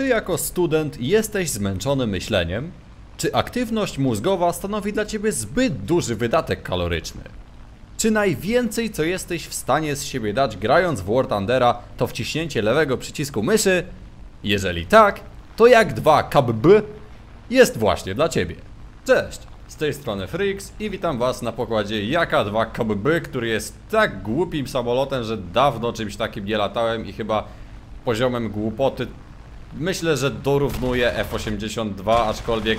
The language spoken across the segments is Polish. Czy jako student jesteś zmęczony myśleniem? Czy aktywność mózgowa stanowi dla Ciebie zbyt duży wydatek kaloryczny? Czy najwięcej, co jesteś w stanie z siebie dać grając w War Thundera, to wciśnięcie lewego przycisku myszy? Jeżeli tak, to Jak-2 KABB jest właśnie dla Ciebie. Cześć, z tej strony FRix i witam Was na pokładzie Jak-2 KABB, który jest tak głupim samolotem, że dawno czymś takim nie latałem i chyba poziomem głupoty myślę, że dorównuje F82, aczkolwiek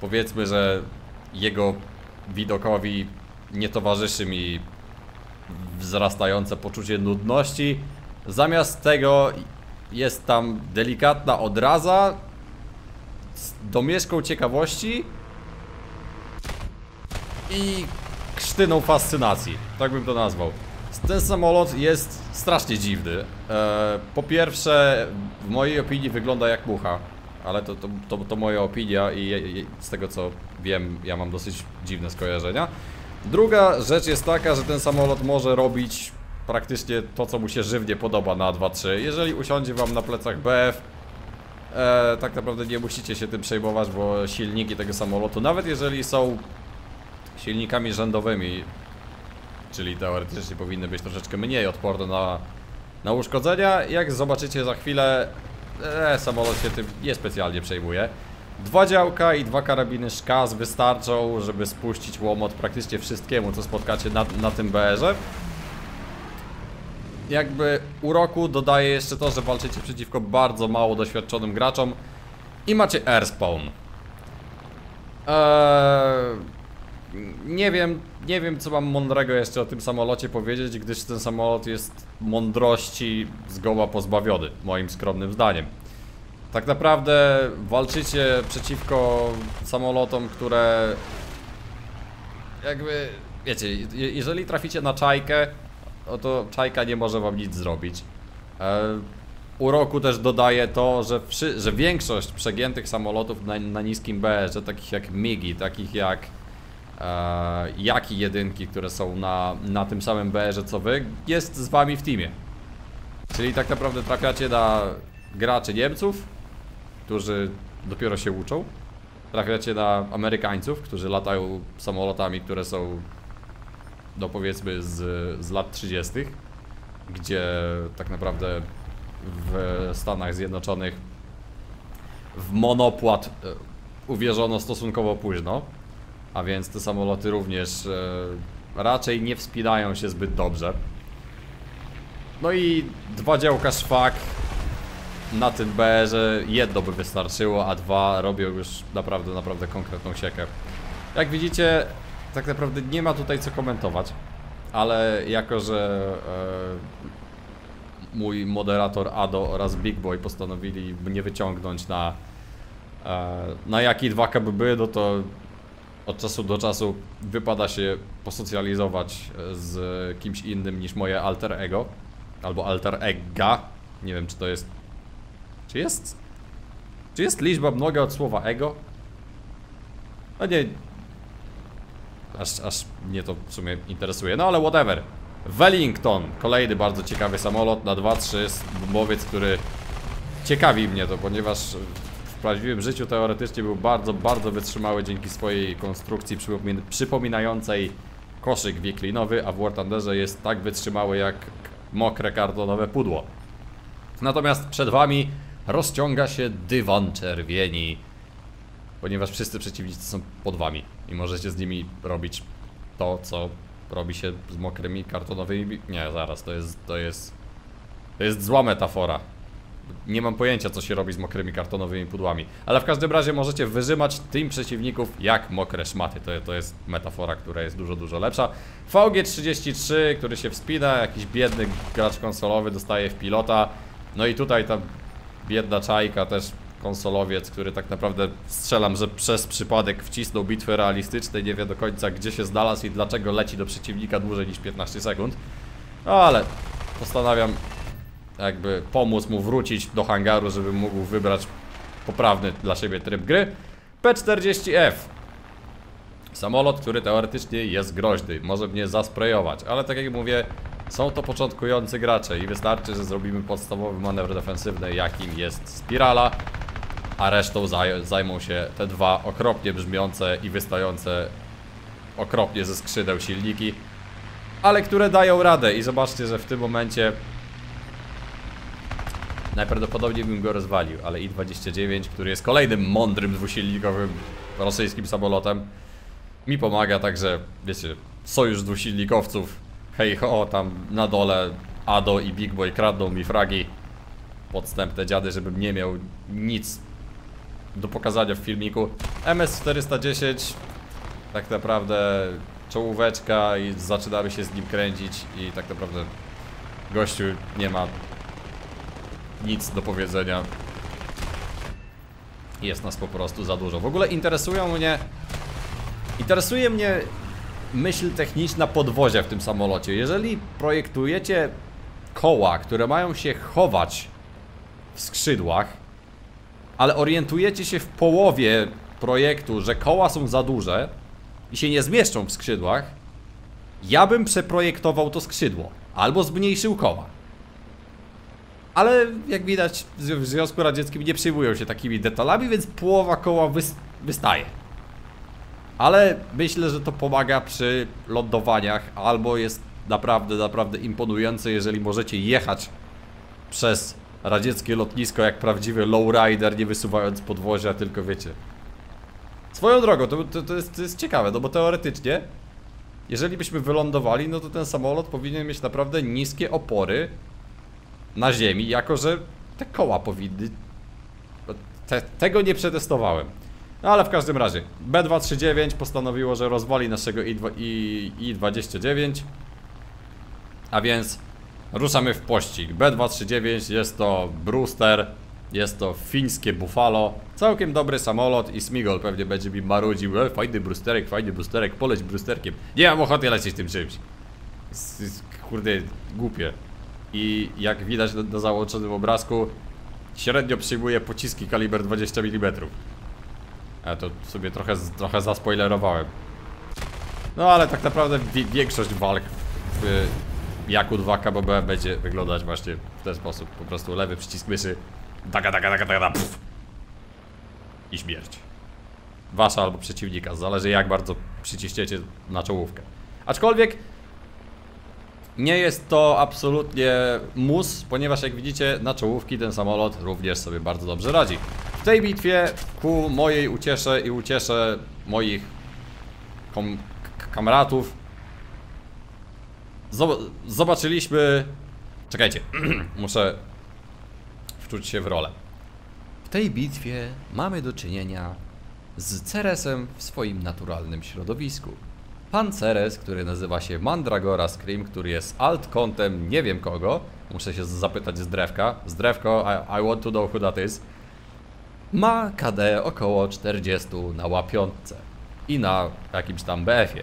powiedzmy, że jego widokowi nie towarzyszy mi wzrastające poczucie nudności. Zamiast tego jest tam delikatna odraza z domieszką ciekawości i krztyną fascynacji, tak bym to nazwał. Ten samolot jest strasznie dziwny. Po pierwsze, w mojej opinii wygląda jak mucha. Ale to moja opinia i z tego co wiem, ja mam dosyć dziwne skojarzenia. Druga rzecz jest taka, że ten samolot może robić praktycznie to, co mu się żywnie podoba na A23. Jeżeli usiądzie Wam na plecach BF, tak naprawdę nie musicie się tym przejmować, bo silniki tego samolotu, nawet jeżeli są silnikami rzędowymi, czyli teoretycznie powinny być troszeczkę mniej odporne na uszkodzenia. Jak zobaczycie za chwilę, samolot się tym niespecjalnie przejmuje. Dwa działka i dwa karabiny szkas wystarczą, żeby spuścić łomot praktycznie wszystkiemu, co spotkacie na tym BR-ze. Jakby uroku dodaje jeszcze to, że walczycie przeciwko bardzo mało doświadczonym graczom i macie airspawn. Nie wiem co mam mądrego jeszcze o tym samolocie powiedzieć, gdyż ten samolot jest mądrości zgoła pozbawiony, moim skromnym zdaniem. Tak naprawdę walczycie przeciwko samolotom, które jakby, wiecie, jeżeli traficie na czajkę, to czajka nie może wam nic zrobić. Uroku też dodaje to, że większość przegiętych samolotów na niskim BR-ze, takich jak Migi, takich jak jedynki, które są na tym samym BR-ze co Wy, jest z Wami w teamie. Czyli tak naprawdę trafiacie na graczy Niemców, którzy dopiero się uczą. Trafiacie na Amerykańców, którzy latają samolotami, które są, no powiedzmy, z lat 30. Gdzie tak naprawdę w Stanach Zjednoczonych w monopłat uwierzono stosunkowo późno. A więc te samoloty również raczej nie wspinają się zbyt dobrze. No i dwa działka szwag na tym BR-ze, jedno by wystarczyło, a dwa robią już naprawdę konkretną siekę. Jak widzicie, tak naprawdę nie ma tutaj co komentować, ale jako że mój moderator ADO oraz Big Boy postanowili mnie wyciągnąć na Jak-2 KABB, no to od czasu do czasu wypada się posocjalizować z kimś innym niż moje alter ego albo alter egga. Nie wiem, czy to jest... Czy jest liczba mnoga od słowa ego? No nie... Aż mnie to w sumie interesuje, no ale whatever. Wellington, kolejny bardzo ciekawy samolot na 2-3, jest bombowiec, który ciekawi mnie to, ponieważ w prawdziwym życiu teoretycznie był bardzo wytrzymały dzięki swojej konstrukcji przypominającej koszyk wiklinowy, a w War Thunderze jest tak wytrzymały jak mokre kartonowe pudło. Natomiast przed Wami rozciąga się dywan czerwieni, ponieważ wszyscy przeciwnicy są pod Wami i możecie z nimi robić to, co robi się z mokrymi kartonowymi... Nie, zaraz, to jest zła metafora. Nie mam pojęcia, co się robi z mokrymi kartonowymi pudłami. Ale w każdym razie możecie wyrzymać tym przeciwników jak mokre szmaty. To jest metafora, która jest dużo lepsza. VG-33, który się wspina, jakiś biedny gracz konsolowy dostaje w pilota. No i tutaj ta biedna czajka, też konsolowiec, który tak naprawdę strzelam, że przez przypadek wcisnął bitwę realistyczną, nie wie do końca, gdzie się znalazł i dlaczego leci do przeciwnika dłużej niż 15 sekund. Ale postanawiam jakby pomóc mu wrócić do hangaru, żeby mógł wybrać poprawny dla siebie tryb gry. P40F, samolot, który teoretycznie jest groźny, może mnie zasprejować, ale tak jak mówię, Są to początkujący gracze i wystarczy, że zrobimy podstawowy manewr defensywny, jakim jest spirala, a resztą zajmą się te dwa okropnie brzmiące i wystające okropnie ze skrzydeł silniki, ale które dają radę. I zobaczcie, że w tym momencie najprawdopodobniej bym go rozwalił, ale I-29, który jest kolejnym mądrym dwusilnikowym rosyjskim samolotem, mi pomaga, także wiecie, sojusz dwusilnikowców, hej ho, tam na dole ADO i Big Boy kradną mi fragi. Podstępne dziady, żebym nie miał nic do pokazania w filmiku. MS-410, tak naprawdę czołóweczka i zaczynamy się z nim kręcić i tak naprawdę gościu nie ma nic do powiedzenia. Jest nas po prostu za dużo. W ogóle interesuje mnie myśl techniczna podwozia w tym samolocie. Jeżeli projektujecie koła, które mają się chować w skrzydłach, ale orientujecie się w połowie projektu, że koła są za duże i się nie zmieszczą w skrzydłach, ja bym przeprojektował to skrzydło albo zmniejszył koła. Ale jak widać w Związku Radzieckim nie przyjmują się takimi detalami, więc połowa koła wystaje. Ale myślę, że to pomaga przy lądowaniach albo jest naprawdę imponujące, jeżeli możecie jechać przez radzieckie lotnisko jak prawdziwy lowrider, nie wysuwając podwozia, tylko wiecie. Swoją drogą, to jest ciekawe, no bo teoretycznie, jeżeli byśmy wylądowali, no to ten samolot powinien mieć naprawdę niskie opory na ziemi, jako że te koła powinny... Tego nie przetestowałem. No ale w każdym razie, B239 postanowiło, że rozwali naszego I-29, a więc ruszamy w pościg. B239 jest to Brewster, jest to fińskie Buffalo, całkiem dobry samolot i Smigol pewnie będzie mi marudził, fajny Brewsterek, poleć Brewsterkiem. Nie mam ochoty lecieć tym czymś. Kurde, głupie. I jak widać na załączonym obrazku, średnio przyjmuje pociski kaliber 20 mm. Ja to sobie trochę zaspoilerowałem. No ale tak naprawdę większość walk w Jak-2 KABB będzie wyglądać właśnie w ten sposób. Po prostu lewy przycisk myszy, taka, puf. I śmierć. Wasza albo przeciwnika, zależy jak bardzo przyciśniecie na czołówkę. Aczkolwiek nie jest to absolutnie mus, ponieważ jak widzicie na czołówki ten samolot również sobie bardzo dobrze radzi. W tej bitwie ku mojej uciesze i uciesze moich kamratów zobaczyliśmy... Czekajcie, muszę wczuć się w rolę. W tej bitwie mamy do czynienia z Ceresem w swoim naturalnym środowisku. Pan Ceres, który nazywa się Mandragora Scream, który jest alt-kontem nie wiem kogo. Muszę się zapytać z drewka, I want to know who that is. Ma KD około 40 na łapiątce i na jakimś tam BF-ie.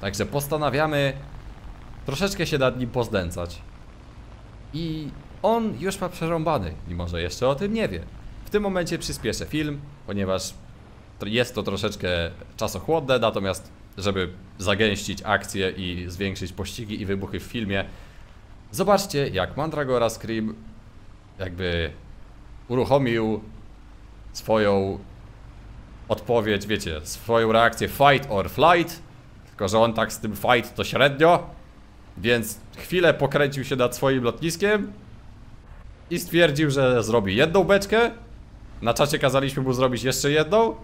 Także postanawiamy troszeczkę się nad nim pozdęcać. I on już ma przerąbany, mimo że jeszcze o tym nie wie. W tym momencie przyspieszę film, ponieważ jest to troszeczkę czasochłodne, natomiast żeby zagęścić akcję i zwiększyć pościgi i wybuchy w filmie, zobaczcie jak Mandragora Scream jakby uruchomił swoją odpowiedź, wiecie, swoją reakcję fight or flight. Tylko że on tak z tym fight to średnio, więc chwilę pokręcił się nad swoim lotniskiem i stwierdził, że zrobi jedną beczkę. Na czacie kazaliśmy mu zrobić jeszcze jedną,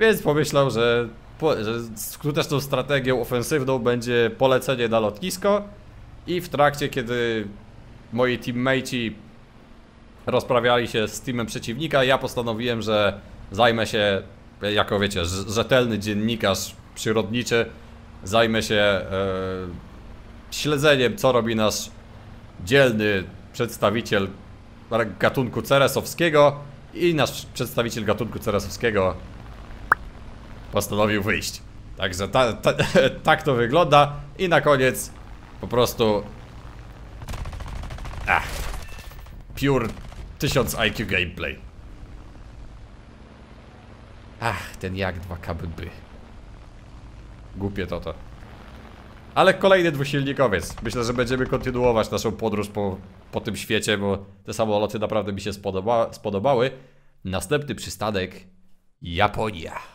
więc pomyślał, że skuteczną strategią ofensywną będzie polecenie na lotnisko i w trakcie, kiedy moi teammate'i rozprawiali się z teamem przeciwnika, ja postanowiłem, że zajmę się, jako wiecie, rzetelny dziennikarz przyrodniczy, zajmę się śledzeniem, co robi nasz dzielny przedstawiciel gatunku ceresowskiego i nasz przedstawiciel gatunku ceresowskiego postanowił wyjść. Także tak to wygląda i na koniec po prostu pure 1000 IQ gameplay. Ten Jak-2 KABB. Głupie to. Ale kolejny dwusilnikowiec. Myślę, że będziemy kontynuować naszą podróż po tym świecie, bo te samoloty naprawdę mi się spodobały. Następny przystanek: Japonia.